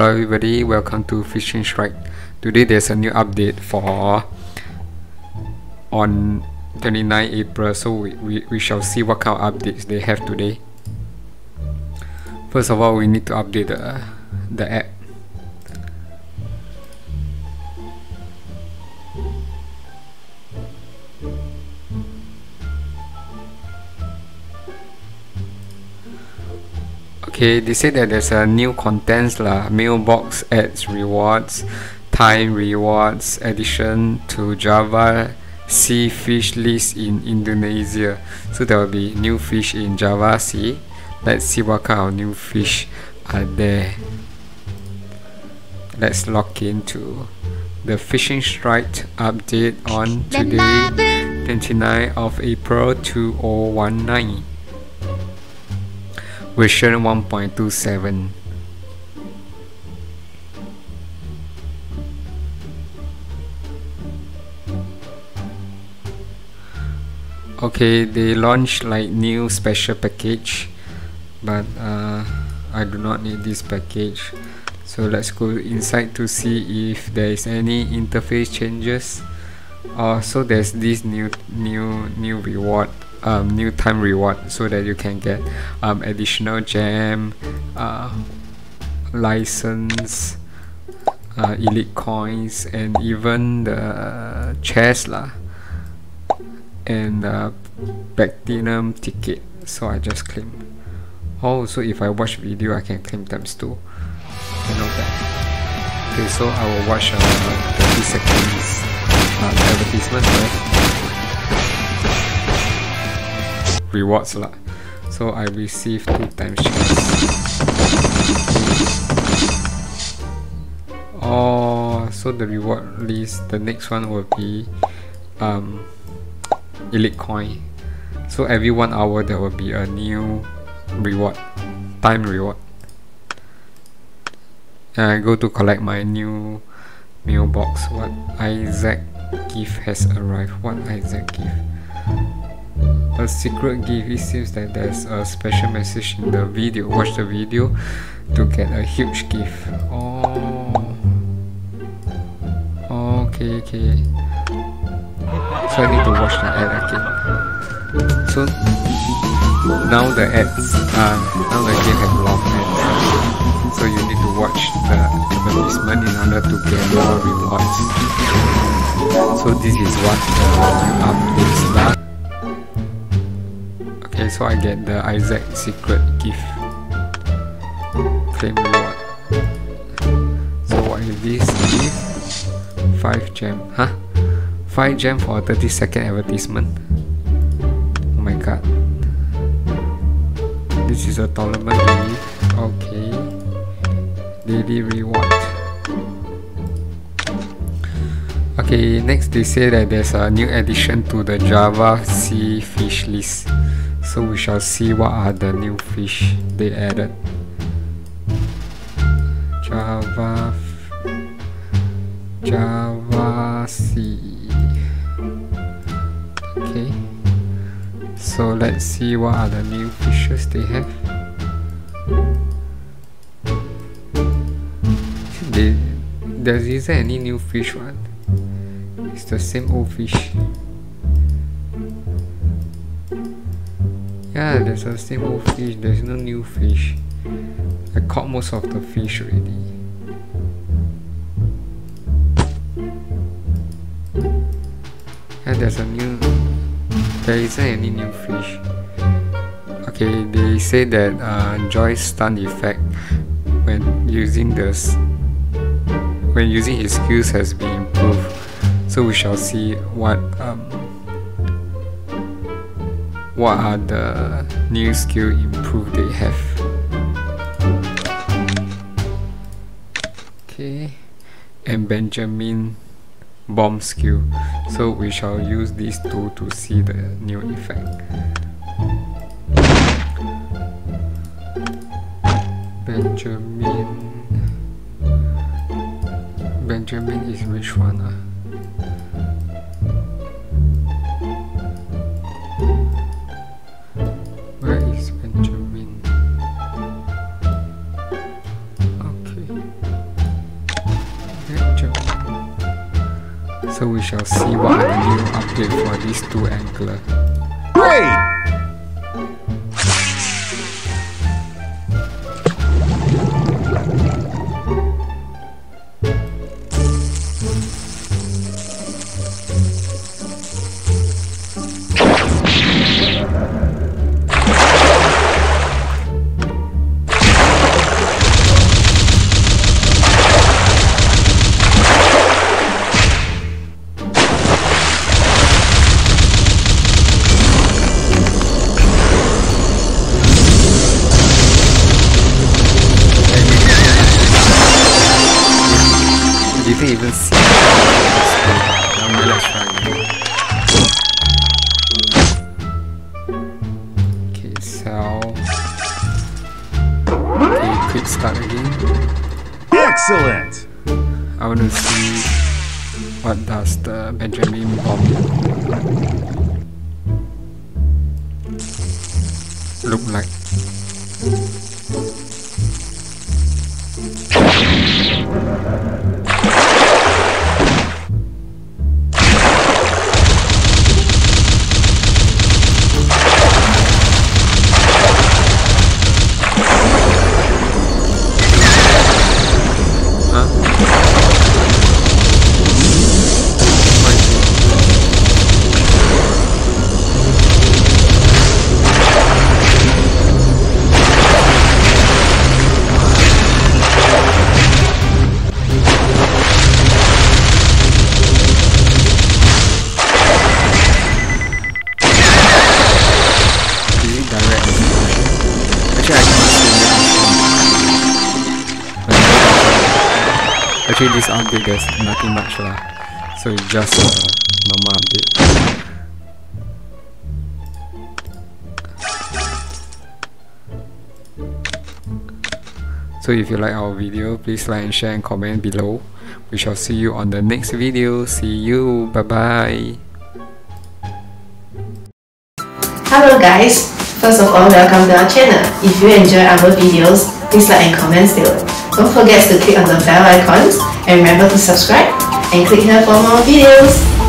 Hello everybody, welcome to Fishing Strike. Today there's a new update for on 29 April, so we shall see what kind of updates they have today. First of all, we need to update the app. Okay, they say that there's a new contents lah, mailbox ads, rewards, time rewards, addition to Java Sea fish list in Indonesia. So there will be new fish in Java Sea. Let's see what kind of new fish are there. Let's log into the Fishing Strike update on today, 29th of April 2019. Version 1.27. Okay, they launched like new special package, but I do not need this package. So let's go inside to see if there is any interface changes. Also, there's this new reward. New time reward, so that you can get additional gem, license, elite coins, and even the chest lah, and platinum ticket. So I just claim. Oh, so if I watch video, I can claim times 2. You know that. Okay, so I will watch 30 seconds advertisement first. Rewards lah. So I received 2 times chance. Oh, so the reward list, the next one will be elite coin. So every 1 hour there will be a new reward, time reward. And I go to collect my new mailbox. What Isaac gift has arrived? What Isaac gift? A secret gift. It seems that there's a special message in the video. Watch the video to get a huge gift. Oh, okay, so I need to watch the ad again. So now the ads now the game has long ads, so you need to watch the advertisement in order to get more rewards. So this is what the new updates are. So I get the Isaac secret gift. Claim reward. So what is this gift? 5 gem. Huh? 5 gem for a 30-second advertisement. Oh my god. This is a tournament gift. Okay. Daily reward. Okay, next they say that there's a new addition to the Java Sea fish list. So we shall see what are the new fish they added. Java Sea. Okay. So let's see what are the new fishes they have. Is there any new fish one? It's the same old fish. Yeah, there's the same old fish, there's no new fish. I caught most of the fish already. Yeah, there isn't any new fish. Okay, they say that enjoy stun effect when using his skills has been improved. So we shall see what are the new skill improve they have. Okay, and Benjamin bomb skill. So we shall use these two to see the new effect. Benjamin is which one? Benjamin. Okay. So we shall see what are the new update for these two anglers. Great! Excellent! I want to see what does the Benjamin bomb look like. Actually, this update there's nothing much lah, so it's just a normal update. So if you like our video, please like and share and comment below. We shall see you on the next video. See you, bye bye. Hello guys, first of all, welcome to our channel. If you enjoy our videos, please like and comment still. Don't forget to click on the bell icons and remember to subscribe and click here for more videos.